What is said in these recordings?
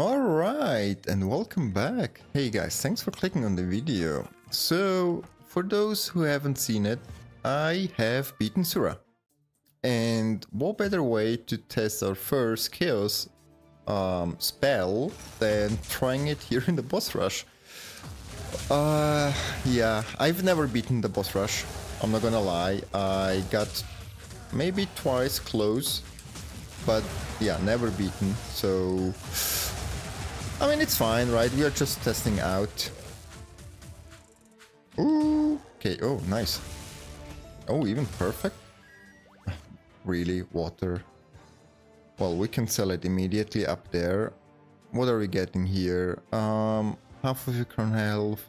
Alright, and welcome back. Hey guys, thanks for clicking on the video. So, for those who haven't seen it, I have beaten Sura. And what better way to test our first chaos spell than trying it here in the boss rush. Yeah, I've never beaten the boss rush, I'm not gonna lie. I got maybe twice close, but yeah, never beaten, so... I mean, it's fine, right? We are just testing out. Ooh, okay, oh, nice. Oh, even perfect? Really, water. Well, we can sell it immediately up there. What are we getting here? Half of your current health.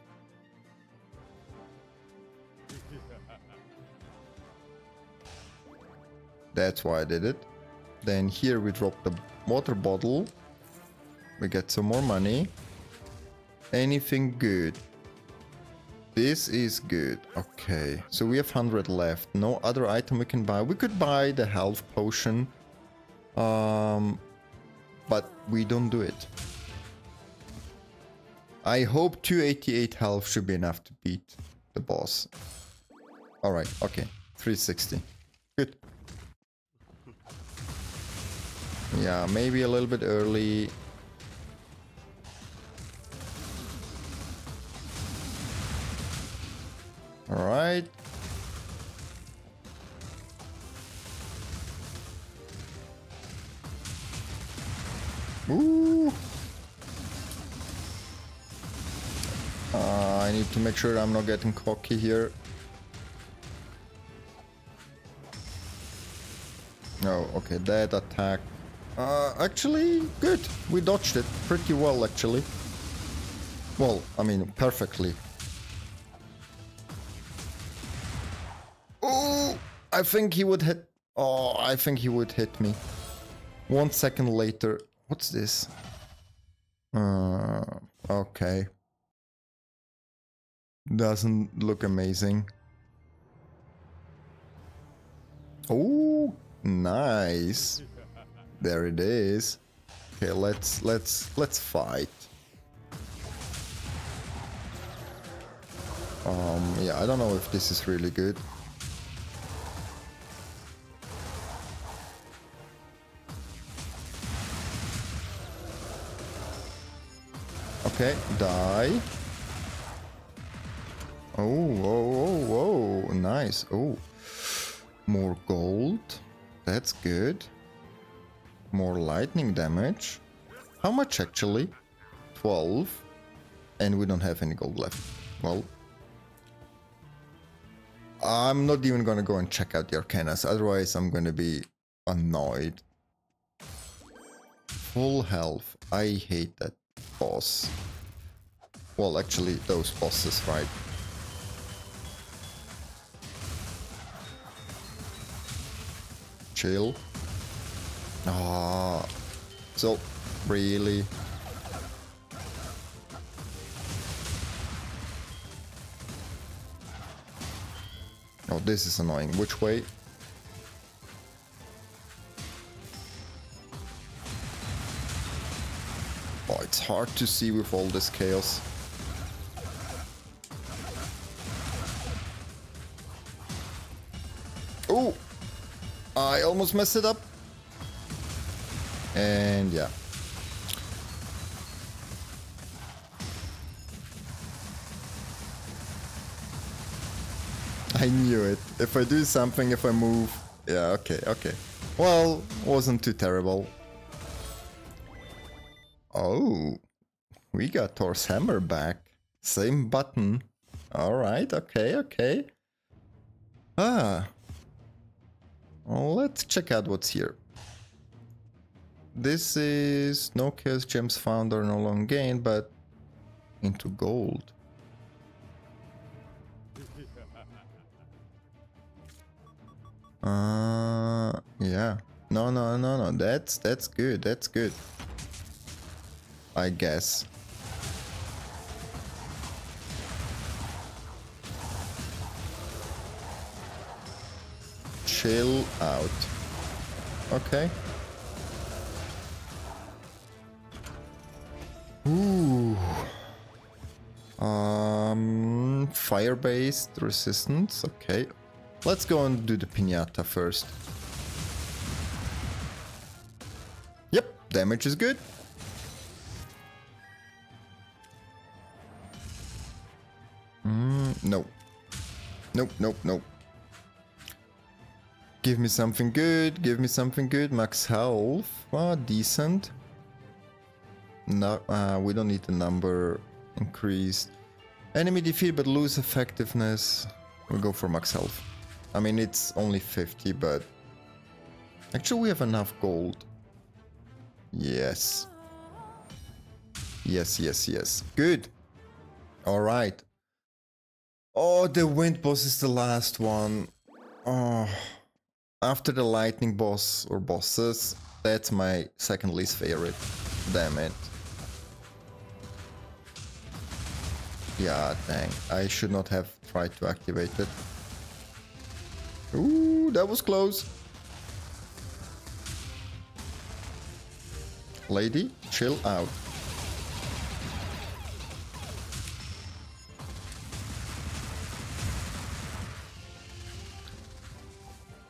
That's why I did it. Then here we drop the water bottle. We get some more money. Anything good? This is good. Okay, so we have 100 left. No other item we can buy. We could buy the health potion, but we don't do it. I hope 288 health should be enough to beat the boss. All right, okay, 360. Good. Yeah, maybe a little bit early. All right. Ooh. I need to make sure I'm not getting cocky here. No, okay, that attack. Actually, good. We dodged it pretty well, actually. Well, I mean, perfectly. I think he would hit... Oh, I think he would hit me. 1 second later. What's this? Okay. Doesn't look amazing. Oh, nice. There it is. Okay, let's fight. Yeah, I don't know if this is really good. Okay, die. Oh, oh, oh, oh, nice. Oh, more gold. That's good. More lightning damage. How much actually? 12. And we don't have any gold left. Well, I'm not even gonna go and check out the arcanas. Otherwise, I'm gonna be annoyed. Full health. I hate that boss. Well, actually, those bosses, right? Chill. Ah, so really. Oh, this is annoying. Which way? Oh, it's hard to see with all this chaos. Oh! I almost messed it up. And yeah. I knew it. If I do something, if I move... Yeah, okay, okay. Well, wasn't too terrible. Oh, we got Thor's hammer back. Same button. Alright, okay, okay. Ah. Well, let's check out what's here. This is no chaos gems found or no long gain, but into gold. Yeah. No. That's good. That's good. I guess. Chill out. Okay. fire-based resistance. Okay. Let's go and do the piñata first. Yep, damage is good. No. Nope, nope, nope. Give me something good, give me something good. Max health. Ah, decent. No, we don't need the number increased. Enemy defeat but lose effectiveness. We'll go for max health. I mean, it's only 50, but... Actually, we have enough gold. Yes. Yes, yes, yes. Good. Alright. Oh, the wind boss is the last one. Oh. After the lightning boss or bosses, that's my second least favorite. Damn it. Yeah, dang. I should not have tried to activate it. Ooh, that was close. Lady, chill out.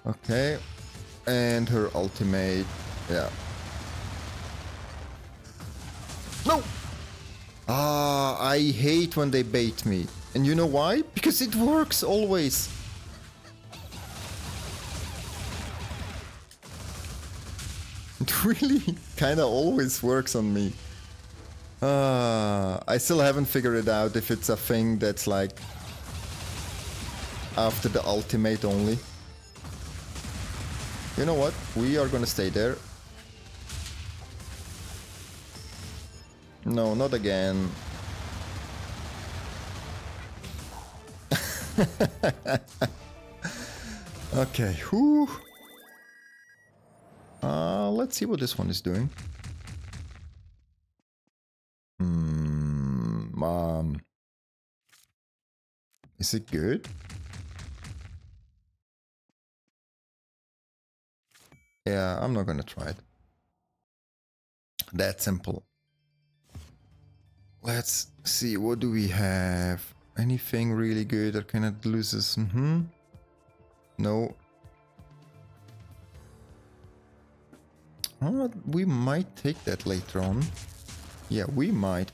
Okay, and her ultimate, yeah. No! Ah, I hate when they bait me. And you know why? Because it works always. It really kinda always works on me. I still haven't figured it out if it's a thing that's like... after the ultimate only. You know what? We are gonna stay there. No, not again. Okay, whoo. Let's see what this one is doing. Is it good? Yeah, I'm not gonna try it. That simple. Let's see, what do we have? Anything really good that cannot lose us? No. Oh, we might take that later on. Yeah, we might.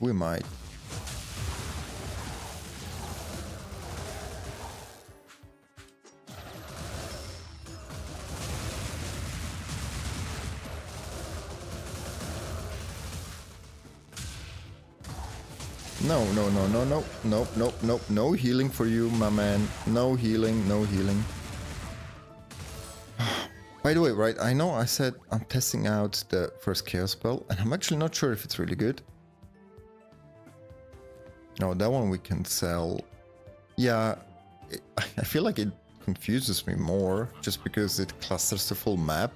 No healing for you, my man. No healing. By the way, right, I know I said I'm testing out the first chaos spell, and I'm actually not sure if it's really good. No, that one we can sell. Yeah, I feel like it confuses me more, just because it clusters the full map.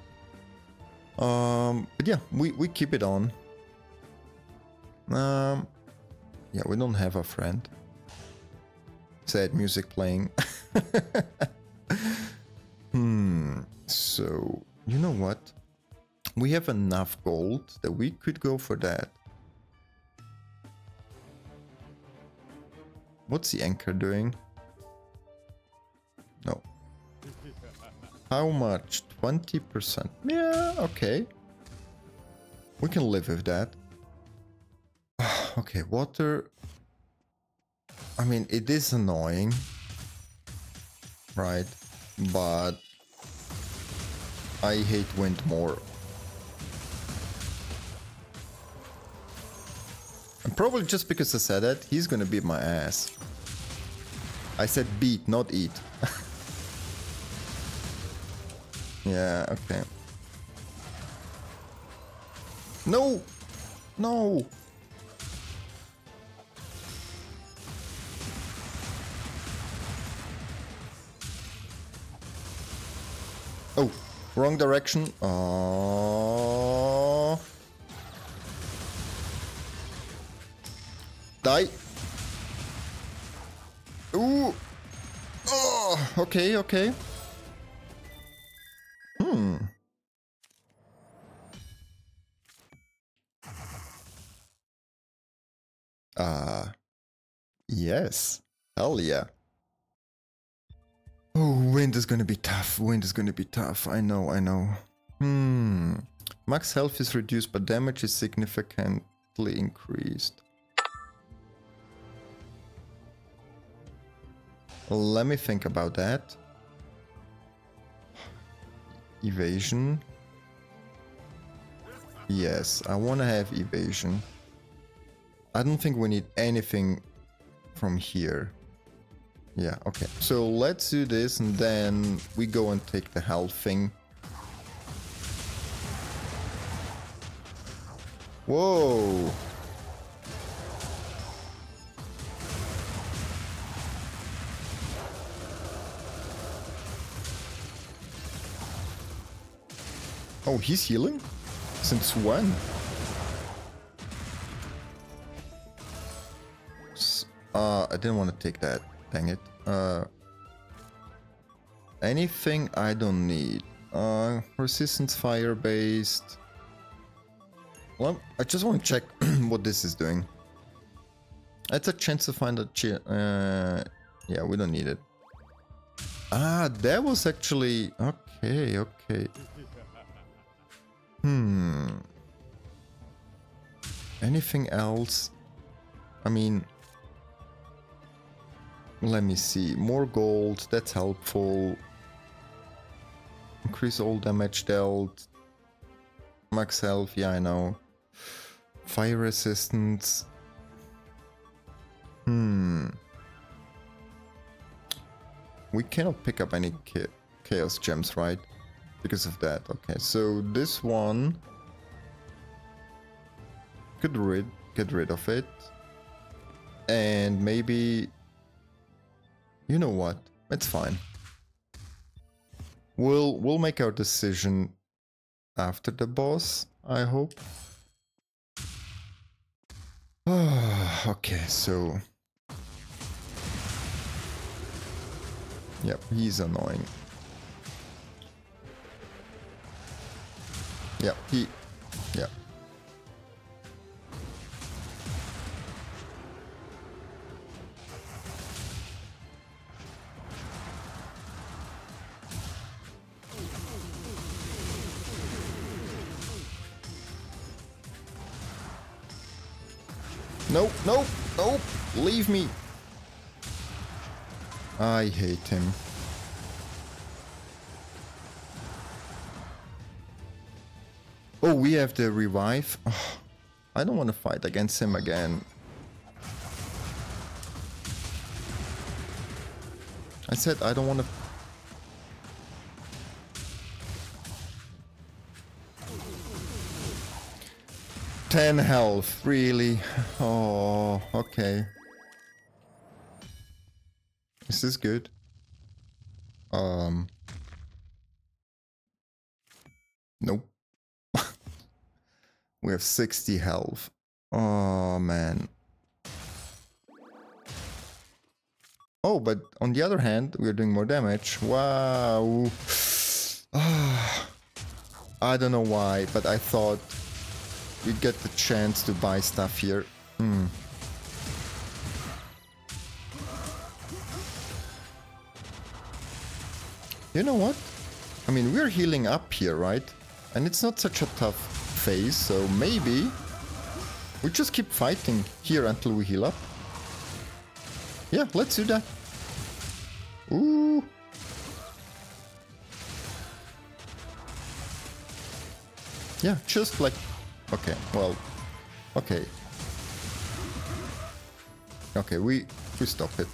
But yeah, we keep it on. Yeah, we don't have a friend. Sad music playing. So, you know what? We have enough gold that we could go for that. What's the anchor doing? No. How much? 20%. Yeah, okay. We can live with that. Okay, water. I mean, it is annoying, right? But I hate wind more. And probably just because I said that, he's gonna beat my ass. I said beat, not eat. Yeah, okay. No! No! Oh, wrong direction. Oh. Die. Ooh. Oh, okay, okay. Yes. Hell yeah. Oh, wind is gonna be tough. Wind is gonna be tough. I know, I know. Max health is reduced, but damage is significantly increased. Let me think about that. Evasion. Yes, I want to have evasion. I don't think we need anything from here. Yeah, okay. So let's do this and then we go and take the health thing. Whoa! Oh, he's healing? Since when? I didn't want to take that. Dang it. Anything I don't need. Resistance fire based. Well, I just want to check what this is doing. That's a chance to find a... yeah, we don't need it. Ah, that was actually... Okay, okay. Anything else? I mean... Let me see. More gold. That's helpful. Increase all damage dealt. Max health. Yeah, I know. Fire resistance. We cannot pick up any chaos gems, right? Because of that. Okay, so this one... Could get rid of it. And maybe... You know what? It's fine. We'll make our decision after the boss, I hope. Okay, so... Yep, he's annoying. Yep, he... Yep. Nope, nope, nope, leave me. I hate him. Oh, we have the revive. Oh, I don't want to fight against him again. I said I don't want to... Ten health, really? Oh, okay. Is this good? Nope. We have 60 health. Oh, man. Oh, but on the other hand, we're doing more damage. Wow. I don't know why, but I thought... You get the chance to buy stuff here. You know what? I mean, we're healing up here, right? And it's not such a tough phase, so maybe... We just keep fighting here until we heal up. Yeah, let's do that. Ooh... Yeah, just like... Okay, well, okay. Okay, we stop it.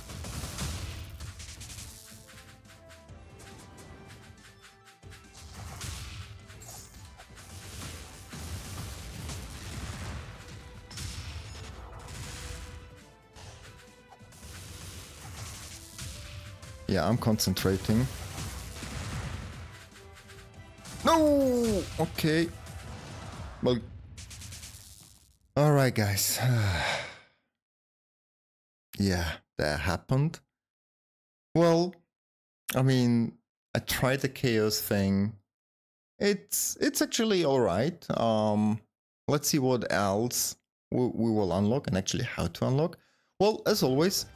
Yeah, I'm concentrating. No! Okay. Well... Alright guys, yeah, that happened. Well, I mean, I tried the chaos thing. It's actually alright. Let's see what else we will unlock and actually how to unlock. Well, as always,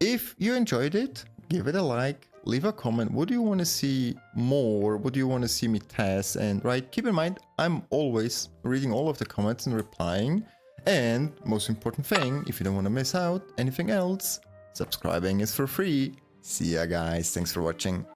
if you enjoyed it, give it a like. leave a comment. What do you want to see more? What do you want to see me test? And right, keep in mind, I'm always reading all of the comments and replying. And most important thing, if you don't want to miss out anything else, subscribing is for free. See ya guys, thanks for watching.